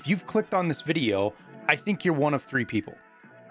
If you've clicked on this video, I think you're one of three people.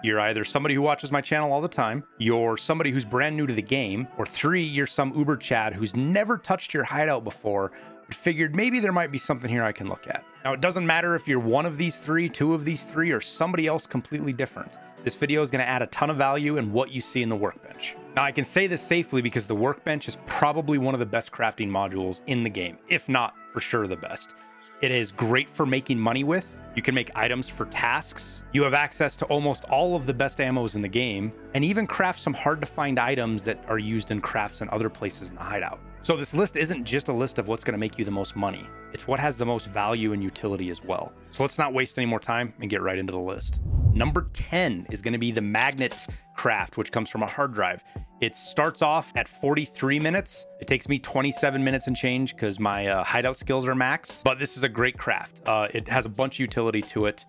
You're either somebody who watches my channel all the time, you're somebody who's brand new to the game, or three, you're some uber Chad who's never touched your hideout before, but figured maybe there might be something here I can look at. Now, it doesn't matter if you're one of these three, two of these three, or somebody else completely different. This video is going to add a ton of value in what you see in the workbench. Now, I can say this safely because the workbench is probably one of the best crafting modules in the game, if not for sure the best. It is great for making money with. You can make items for tasks. You have access to almost all of the best ammos in the game, and even craft some hard to find items that are used in crafts and other places in the hideout. So this list isn't just a list of what's going to make you the most money. It's what has the most value and utility as well. So let's not waste any more time and get right into the list. Number 10 is going to be the magnet craft, which comes from a hard drive. It starts off at 43 minutes. It takes me 27 minutes and change because my hideout skills are maxed, but this is a great craft. It has a bunch of utility to it.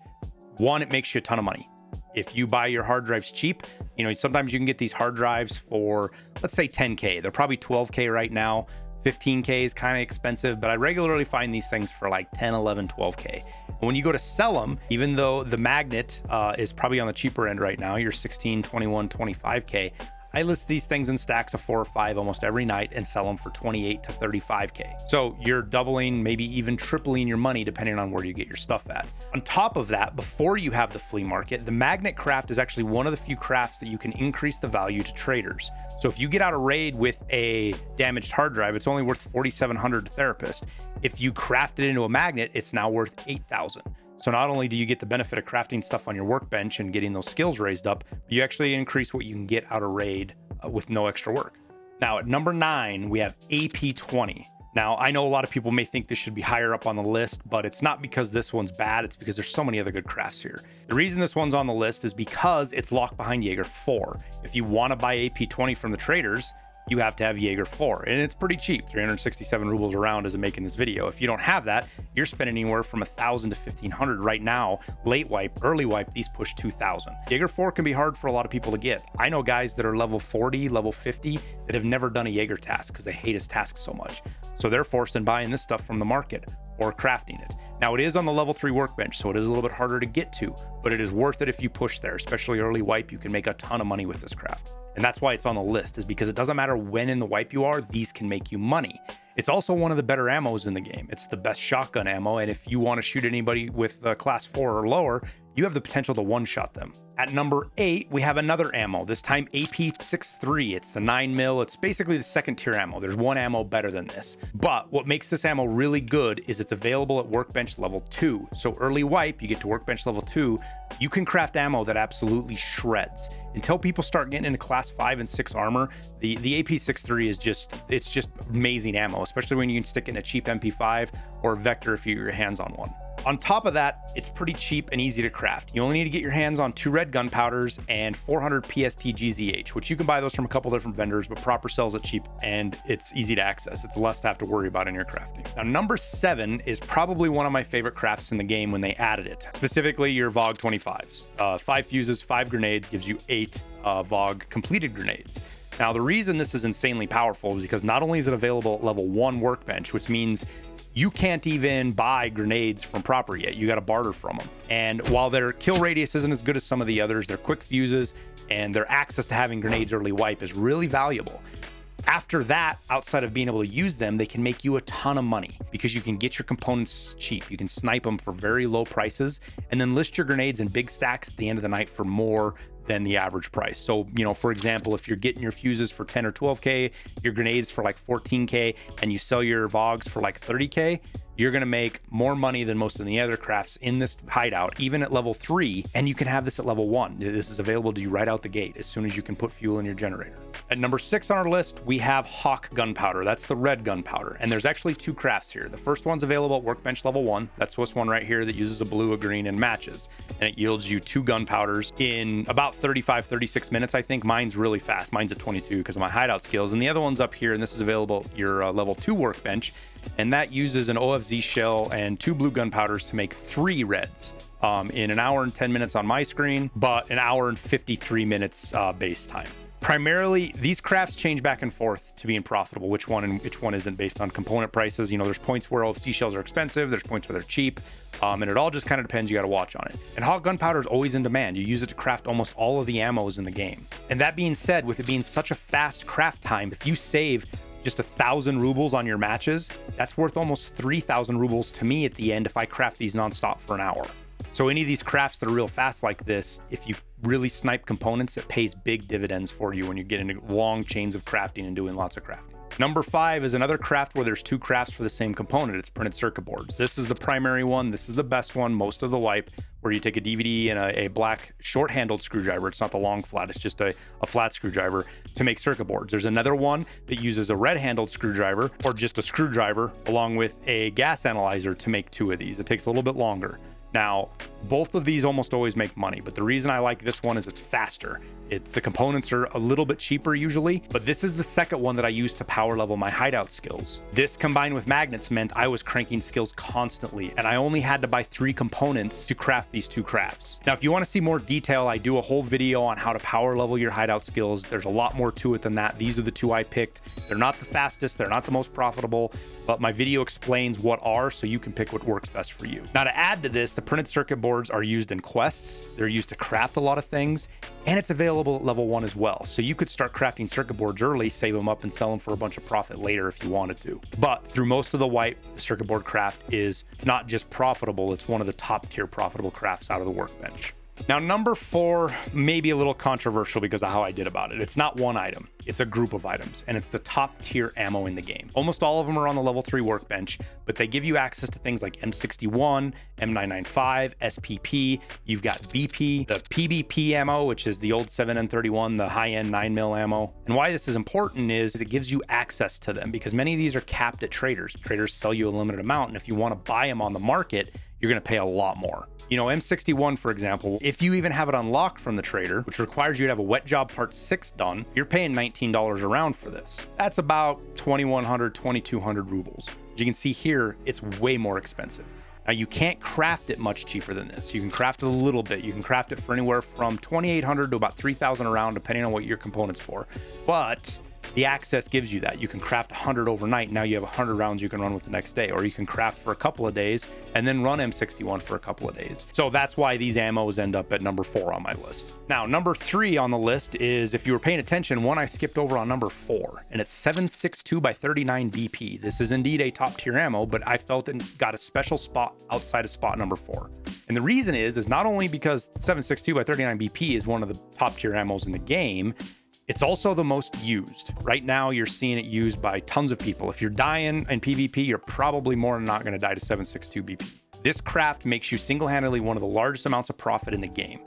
One, it makes you a ton of money. If you buy your hard drives cheap, you know, sometimes you can get these hard drives for, let's say 10K. They're probably 12K right now. 15K is kind of expensive, but I regularly find these things for like 10, 11, 12K. And when you go to sell them, even though the magnet is probably on the cheaper end right now, you're 16, 21, 25K. I list these things in stacks of 4 or 5 almost every night and sell them for 28 to 35K. So you're doubling, maybe even tripling your money depending on where you get your stuff at. On top of that, before you have the flea market, the magnet craft is actually one of the few crafts that you can increase the value to traders. So if you get out a raid with a damaged hard drive, it's only worth 4,700 to therapist. If you craft it into a magnet, it's now worth 8,000. So not only do you get the benefit of crafting stuff on your workbench and getting those skills raised up, but you actually increase what you can get out of raid with no extra work. Now at number 9, we have AP-20. Now I know a lot of people may think this should be higher up on the list, but it's not because this one's bad. It's because there's so many other good crafts here. The reason this one's on the list is because it's locked behind Jaeger 4. If you want to buy AP-20 from the traders, you have to have Jaeger 4, and it's pretty cheap. 367 rubles around as I'm making this video. If you don't have that, you're spending anywhere from 1,000 to 1,500 right now. Late wipe, early wipe, these push 2,000. Jaeger 4 can be hard for a lot of people to get. I know guys that are level 40, level 50 that have never done a Jaeger task because they hate his task so much. So they're forced in buying this stuff from the market or crafting it. Now it is on the level 3 workbench, so it is a little bit harder to get to, but it is worth it if you push there, especially early wipe. You can make a ton of money with this craft. And that's why it's on the list, is because it doesn't matter when in the wipe you are, these can make you money. It's also one of the better ammos in the game. It's the best shotgun ammo, and if you want to shoot anybody with class 4 or lower, you have the potential to one-shot them. At number 8, we have another ammo, this time AP-63. It's the 9mm. It's basically the second tier ammo. There's one ammo better than this. But what makes this ammo really good is it's available at workbench level 2. So early wipe, you get to workbench level 2, you can craft ammo that absolutely shreds. Until people start getting into class 5 and 6 armor, the AP-63 is just amazing ammo, especially when you can stick it in a cheap MP5 or a Vector if you get your hands on one. On top of that, it's pretty cheap and easy to craft. You only need to get your hands on 2 red gun powders and 400 PSTGZH, which you can buy those from a couple different vendors, but Proper sells it cheap and it's easy to access. It's less to have to worry about in your crafting. Now, number 7 is probably one of my favorite crafts in the game when they added it, specifically your Vog-25s. 5 fuses, 5 grenades gives you 8 Vog completed grenades. Now, the reason this is insanely powerful is because not only is it available at level 1 workbench, which means you can't even buy grenades from Proper yet. You got to barter from them. And while their kill radius isn't as good as some of the others, their quick fuses and their access to having grenades early wipe is really valuable. After that, outside of being able to use them, they can make you a ton of money because you can get your components cheap. You can snipe them for very low prices and then list your grenades in big stacks at the end of the night for more than the average price. So, you know, for example, if you're getting your fuses for 10 or 12K, your grenades for like 14K, and you sell your Vogs for like 30K, you're going to make more money than most of the other crafts in this hideout, even at level 3. And you can have this at level 1. This is available to you right out the gate as soon as you can put fuel in your generator. At number 6 on our list, we have Hawk Gun Powder. That's the red gun powder. And there's actually 2 crafts here. The first one's available at workbench level 1. That's this one right here that uses a blue, a green, and matches. And it yields you 2 gun powders in about 35, 36 minutes, I think. Mine's really fast. Mine's at 22 because of my hideout skills. And the other one's up here, and this is available at your level 2 workbench. And that uses an OFZ shell and 2 blue gunpowders to make 3 reds in an hour and 10 minutes on my screen, but an hour and 53 minutes base time. Primarily, these crafts change back and forth to being profitable, which one and which one isn't, based on component prices. You know, there's points where OFC shells are expensive, there's points where they're cheap, and it all just kind of depends. You got to watch on it. And Hawk Gunpowder is always in demand. You use it to craft almost all of the ammos in the game. And that being said, with it being such a fast craft time, if you save just 1,000 rubles on your matches, that's worth almost 3,000 rubles to me at the end if I craft these nonstop for an hour. So any of these crafts that are real fast like this, if you really snipe components, it pays big dividends for you when you get into long chains of crafting and doing lots of crafting. Number 5 is another craft where there's two crafts for the same component. It's printed circuit boards. This is the primary one. This is the best one most of the wipe, where you take a DVD and a black short-handled screwdriver. It's not the long flat, it's just a flat screwdriver to make circuit boards. There's another one that uses a red-handled screwdriver, or just a screwdriver, along with a gas analyzer to make two of these. It takes a little bit longer. Now, both of these almost always make money, but the reason I like this one is it's faster. The components are a little bit cheaper usually, but this is the second one that I use to power level my hideout skills. This combined with magnets meant I was cranking skills constantly, and I only had to buy 3 components to craft these two crafts. Now, if you want to see more detail, I do a whole video on how to power level your hideout skills. There's a lot more to it than that. These are the two I picked. They're not the fastest, they're not the most profitable, but my video explains what are, so you can pick what works best for you. Now, to add to this, the printed circuit boards are used in quests. They're used to craft a lot of things, and it's available at level 1 as well. So you could start crafting circuit boards early, save them up, and sell them for a bunch of profit later if you wanted to. But through most of the wipe, the circuit board craft is not just profitable, it's one of the top tier profitable crafts out of the workbench. Now, number 4, maybe a little controversial because of how I did about it. It's not one item, it's a group of items, and it's the top tier ammo in the game. Almost all of them are on the level 3 workbench, but they give you access to things like M61, M995, SPP. You've got BP, the PBP ammo, which is the old 7N31, the high-end 9mm ammo. And why this is important is it gives you access to them, because many of these are capped at traders. Traders sell you a limited amount, and if you want to buy them on the market, you're going to pay a lot more. You know, M61, for example, if you even have it unlocked from the trader, which requires you to have a wet job part 6 done, you're paying $19 a round for this. That's about 2,100, 2,200 rubles. As you can see here, it's way more expensive. Now, you can't craft it much cheaper than this. You can craft it a little bit. You can craft it for anywhere from 2,800 to about 3,000 a round, depending on what your component's for. But the access gives you that. You can craft 100 overnight. Now you have 100 rounds you can run with the next day, or you can craft for a couple of days and then run M61 for a couple of days. So that's why these ammos end up at number 4 on my list. Now, number 3 on the list is, if you were paying attention, one I skipped over on number 4, and it's 762 by 39 BP. This is indeed a top tier ammo, but I felt it got a special spot outside of spot number 4. And the reason is not only because 762 by 39 BP is one of the top tier ammos in the game, it's also the most used. Right now, you're seeing it used by tons of people. If you're dying in PvP, you're probably more than not gonna die to 762 BP. This craft makes you single-handedly one of the largest amounts of profit in the game.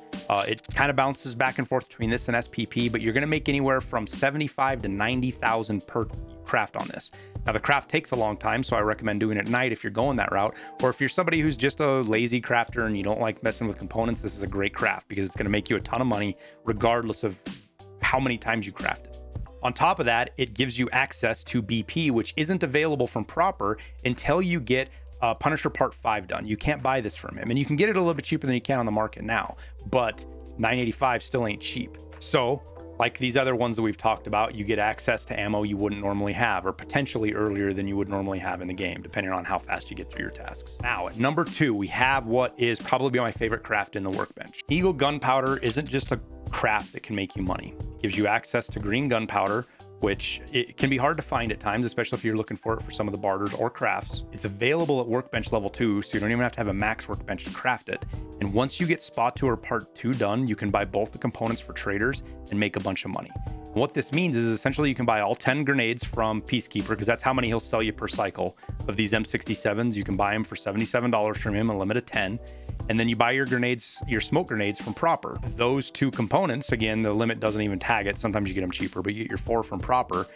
It kind of bounces back and forth between this and SPP, but you're gonna make anywhere from 75 to 90,000 per craft on this. Now, the craft takes a long time, so I recommend doing it at night if you're going that route, or if you're somebody who's just a lazy crafter and you don't like messing with components, this is a great craft because it's gonna make you a ton of money regardless of how many times you craft it. On top of that, it gives you access to BP, which isn't available from proper until you get Punisher Part 5 done. You can't buy this from him, and you can get it a little bit cheaper than you can on the market now, but 985 still ain't cheap. So, like these other ones that we've talked about, you get access to ammo you wouldn't normally have, or potentially earlier than you would normally have in the game, depending on how fast you get through your tasks. Now, at number 2, we have what is probably my favorite craft in the workbench. Eagle Gunpowder isn't just a craft that can make you money. It gives you access to green gunpowder, which it can be hard to find at times, especially if you're looking for it for some of the barters or crafts. It's available at workbench level 2, so you don't even have to have a max workbench to craft it. And once you get spot 2 or part 2 done, you can buy both the components for traders and make a bunch of money. And what this means is essentially you can buy all 10 grenades from Peacekeeper, because that's how many he'll sell you per cycle of these M67s. You can buy them for $77 from him, a limit of 10. And then you buy your grenades, your smoke grenades from proper. Those two components, again, the limit doesn't even tag it. Sometimes you get them cheaper, but you get your 4 from proper.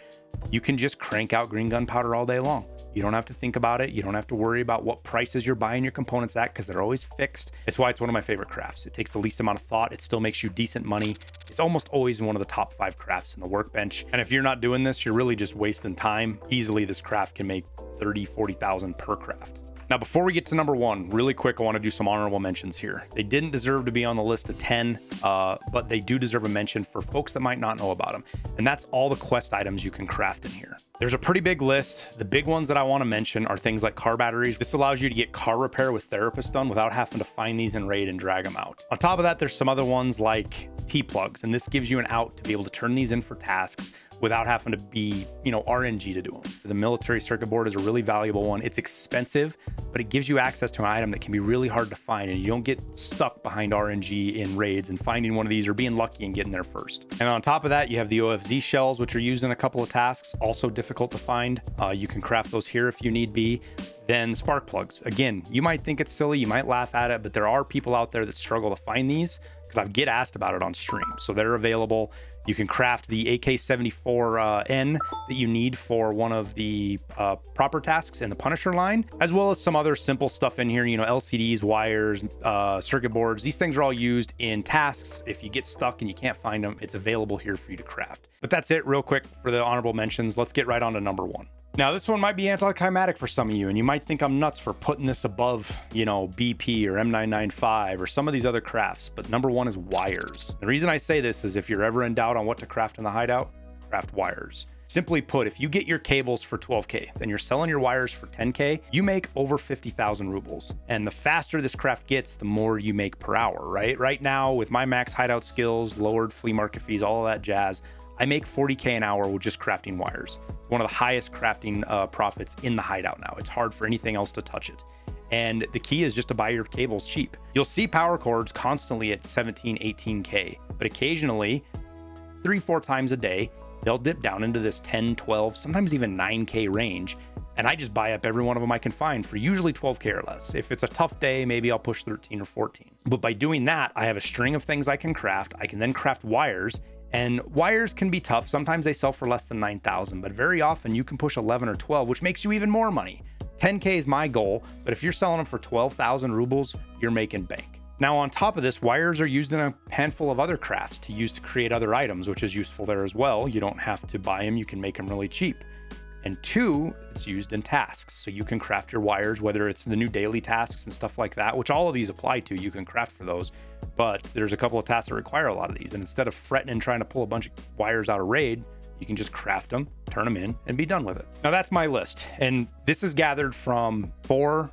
You can just crank out green gunpowder all day long. You don't have to think about it. You don't have to worry about what prices you're buying your components at, because they're always fixed. That's why it's one of my favorite crafts. It takes the least amount of thought. It still makes you decent money. It's almost always one of the top 5 crafts in the workbench. And if you're not doing this, you're really just wasting time. Easily, this craft can make 30,000, 40,000 per craft. Now, before we get to number one, really quick, I want to do some honorable mentions here. They didn't deserve to be on the list of 10, but they do deserve a mention for folks that might not know about them. And that's all the quest items you can craft in here. There's a pretty big list. The big ones that I want to mention are things like car batteries. This allows you to get car repair with therapists done without having to find these in raid and drag them out. On top of that, there's some other ones like T-plugs, and this gives you an out to be able to turn these in for tasks without having to be, you know, RNG to do them. The military circuit board is a really valuable one. It's expensive, but it gives you access to an item that can be really hard to find, and you don't get stuck behind RNG in raids and finding one of these or being lucky and getting there first. And on top of that, you have the OFZ shells, which are used in a couple of tasks, also difficult to find. You can craft those here if you need be. Then spark plugs. Again, you might think it's silly, you might laugh at it, but there are people out there that struggle to find these because I get asked about it on stream. So they're available. You can craft the AK-74N that you need for one of the proper tasks in the Punisher line, as well as some other simple stuff in here, you know, LCDs, wires, circuit boards. These things are all used in tasks. If you get stuck and you can't find them, it's available here for you to craft. But that's it real quick for the honorable mentions. Let's get right on to number one. Now, this one might be anticlimactic for some of you, and you might think I'm nuts for putting this above, you know, BP or M995 or some of these other crafts, but number one is wires. The reason I say this is if you're ever in doubt on what to craft in the hideout, craft wires. Simply put, if you get your cables for 12K, then you're selling your wires for 10K, you make over 50,000 rubles. And the faster this craft gets, the more you make per hour, right? Right now, with my max hideout skills, lowered flea market fees, all of that jazz, I make 40K an hour with just crafting wires. It's one of the highest crafting profits in the hideout now. It's hard for anything else to touch it. And the key is just to buy your cables cheap. You'll see power cords constantly at 17, 18K, but occasionally 3-4 times a day, they'll dip down into this 10, 12, sometimes even 9K range. And I just buy up every one of them I can find for usually 12K or less. If it's a tough day, maybe I'll push 13 or 14. But by doing that, I have a string of things I can craft. I can then craft wires. And wires can be tough. Sometimes they sell for less than 9,000, but very often you can push 11 or 12, which makes you even more money. 10K is my goal, but if you're selling them for 12,000 rubles, you're making bank. Now, on top of this, wires are used in a handful of other crafts to use to create other items, which is useful there as well. You don't have to buy them. You can make them really cheap. And two, it's used in tasks. So you can craft your wires, whether it's the new daily tasks and stuff like that, which all of these apply to, you can craft for those. But there's a couple of tasks that require a lot of these. And instead of fretting and trying to pull a bunch of wires out of raid, you can just craft them, turn them in, and be done with it. Now that's my list. And this is gathered from 4-5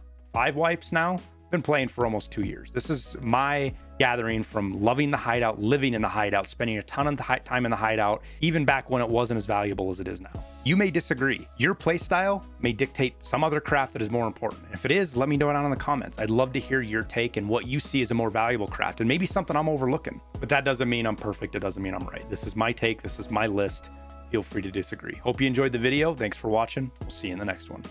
wipes now. I've been playing for almost 2 years. This is my gathering from loving the hideout, living in the hideout, spending a ton of time in the hideout, even back when it wasn't as valuable as it is now. You may disagree. Your playstyle may dictate some other craft that is more important. If it is, let me know it down in the comments. I'd love to hear your take and what you see as a more valuable craft and maybe something I'm overlooking. But that doesn't mean I'm perfect. It doesn't mean I'm right. This is my take. This is my list. Feel free to disagree. Hope you enjoyed the video. Thanks for watching. We'll see you in the next one.